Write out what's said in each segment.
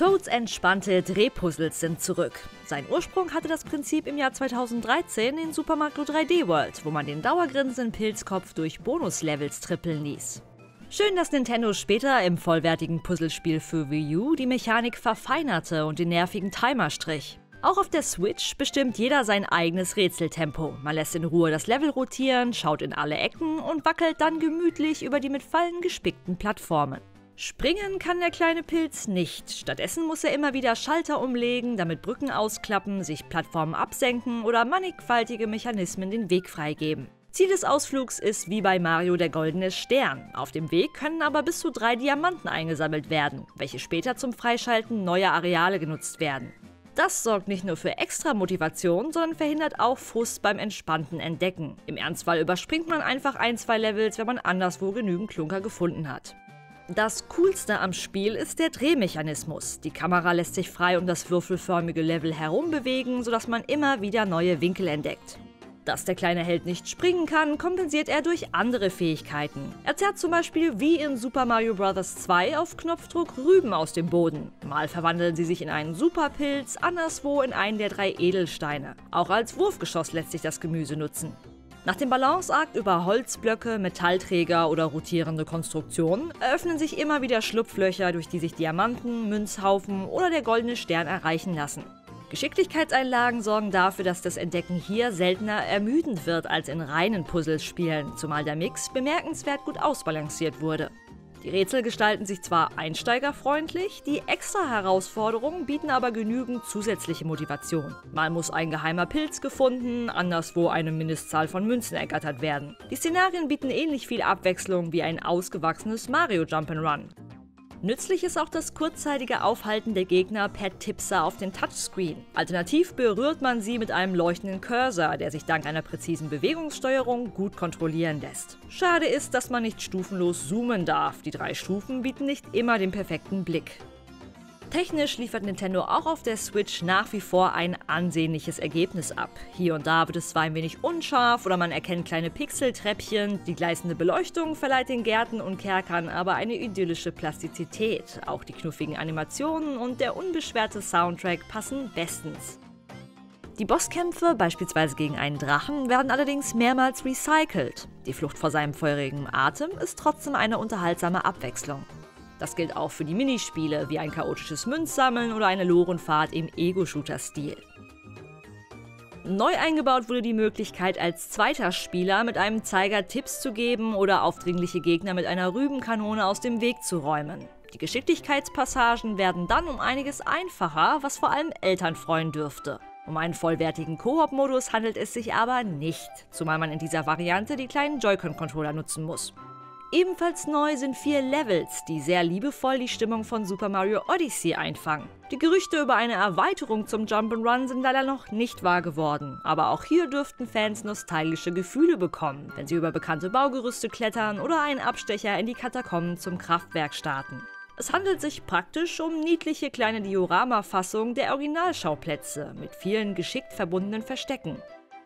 Toads entspannte Drehpuzzles sind zurück. Sein Ursprung hatte das Prinzip im Jahr 2013 in Super Mario 3D World, wo man den dauergrinsenden Pilzkopf durch Bonuslevels trippeln ließ. Schön, dass Nintendo später im vollwertigen Puzzlespiel für Wii U die Mechanik verfeinerte und den nervigen Timer strich. Auch auf der Switch bestimmt jeder sein eigenes Rätseltempo. Man lässt in Ruhe das Level rotieren, schaut in alle Ecken und wackelt dann gemütlich über die mit Fallen gespickten Plattformen. Springen kann der kleine Pilz nicht. Stattdessen muss er immer wieder Schalter umlegen, damit Brücken ausklappen, sich Plattformen absenken oder mannigfaltige Mechanismen den Weg freigeben. Ziel des Ausflugs ist wie bei Mario der goldene Stern. Auf dem Weg können aber bis zu 3 Diamanten eingesammelt werden, welche später zum Freischalten neuer Areale genutzt werden. Das sorgt nicht nur für extra Motivation, sondern verhindert auch Frust beim entspannten Entdecken. Im Ernstfall überspringt man einfach 1-2 Levels, wenn man anderswo genügend Klunker gefunden hat. Das Coolste am Spiel ist der Drehmechanismus. Die Kamera lässt sich frei um das würfelförmige Level herumbewegen, sodass man immer wieder neue Winkel entdeckt. Dass der kleine Held nicht springen kann, kompensiert er durch andere Fähigkeiten. Er zerrt zum Beispiel wie in Super Mario Bros. 2 auf Knopfdruck Rüben aus dem Boden. Mal verwandeln sie sich in einen Superpilz, anderswo in einen der 3 Edelsteine. Auch als Wurfgeschoss lässt sich das Gemüse nutzen. Nach dem Balanceakt über Holzblöcke, Metallträger oder rotierende Konstruktionen eröffnen sich immer wieder Schlupflöcher, durch die sich Diamanten, Münzhaufen oder der goldene Stern erreichen lassen. Geschicklichkeitseinlagen sorgen dafür, dass das Entdecken hier seltener ermüdend wird als in reinen Puzzlespielen, zumal der Mix bemerkenswert gut ausbalanciert wurde. Die Rätsel gestalten sich zwar einsteigerfreundlich, die extra Herausforderungen bieten aber genügend zusätzliche Motivation. Mal muss ein geheimer Pilz gefunden, anderswo eine Mindestzahl von Münzen ergattert werden. Die Szenarien bieten ähnlich viel Abwechslung wie ein ausgewachsenes Mario Jump'n'Run. Nützlich ist auch das kurzzeitige Aufhalten der Gegner per Tipser auf den Touchscreen. Alternativ berührt man sie mit einem leuchtenden Cursor, der sich dank einer präzisen Bewegungssteuerung gut kontrollieren lässt. Schade ist, dass man nicht stufenlos zoomen darf. Die 3 Stufen bieten nicht immer den perfekten Blick. Technisch liefert Nintendo auch auf der Switch nach wie vor ein ansehnliches Ergebnis ab. Hier und da wird es zwar ein wenig unscharf oder man erkennt kleine Pixeltreppchen, die gleißende Beleuchtung verleiht den Gärten und Kerkern aber eine idyllische Plastizität. Auch die knuffigen Animationen und der unbeschwerte Soundtrack passen bestens. Die Bosskämpfe, beispielsweise gegen einen Drachen, werden allerdings mehrmals recycelt. Die Flucht vor seinem feurigen Atem ist trotzdem eine unterhaltsame Abwechslung. Das gilt auch für die Minispiele, wie ein chaotisches Münzsammeln oder eine Lorenfahrt im Ego-Shooter-Stil. Neu eingebaut wurde die Möglichkeit, als zweiter Spieler mit einem Zeiger Tipps zu geben oder aufdringliche Gegner mit einer Rübenkanone aus dem Weg zu räumen. Die Geschicklichkeitspassagen werden dann um einiges einfacher, was vor allem Eltern freuen dürfte. Um einen vollwertigen Koop-Modus handelt es sich aber nicht, zumal man in dieser Variante die kleinen Joy-Con-Controller nutzen muss. Ebenfalls neu sind 4 Levels, die sehr liebevoll die Stimmung von Super Mario Odyssey einfangen. Die Gerüchte über eine Erweiterung zum Jump'n'Run sind leider noch nicht wahr geworden, aber auch hier dürften Fans nostalgische Gefühle bekommen, wenn sie über bekannte Baugerüste klettern oder einen Abstecher in die Katakomben zum Kraftwerk starten. Es handelt sich praktisch um niedliche kleine Diorama-Fassungen der Originalschauplätze mit vielen geschickt verbundenen Verstecken.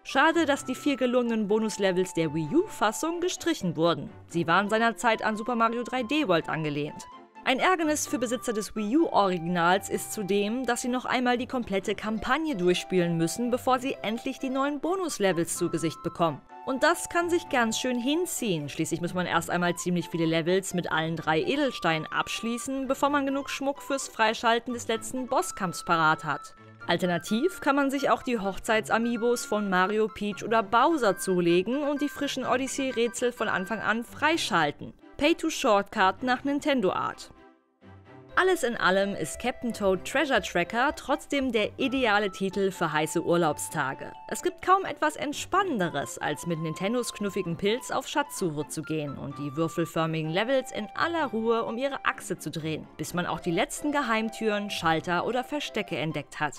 Schade, dass die 4 gelungenen Bonuslevels der Wii U-Fassung gestrichen wurden. Sie waren seinerzeit an Super Mario 3D World angelehnt. Ein Ärgernis für Besitzer des Wii U-Originals ist zudem, dass sie noch einmal die komplette Kampagne durchspielen müssen, bevor sie endlich die neuen Bonuslevels zu Gesicht bekommen. Und das kann sich ganz schön hinziehen. Schließlich muss man erst einmal ziemlich viele Levels mit allen 3 Edelsteinen abschließen, bevor man genug Schmuck fürs Freischalten des letzten Bosskampfs parat hat. Alternativ kann man sich auch die Hochzeits-Amiibos von Mario, Peach oder Bowser zulegen und die frischen Odyssey-Rätsel von Anfang an freischalten. Pay-to-Shortcut nach Nintendo-Art. Alles in allem ist Captain Toad Treasure Tracker trotzdem der ideale Titel für heiße Urlaubstage. Es gibt kaum etwas Entspannenderes, als mit Nintendos knuffigem Pilz auf Schatzsuche zu gehen und die würfelförmigen Levels in aller Ruhe um ihre Achse zu drehen, bis man auch die letzten Geheimtüren, Schalter oder Verstecke entdeckt hat.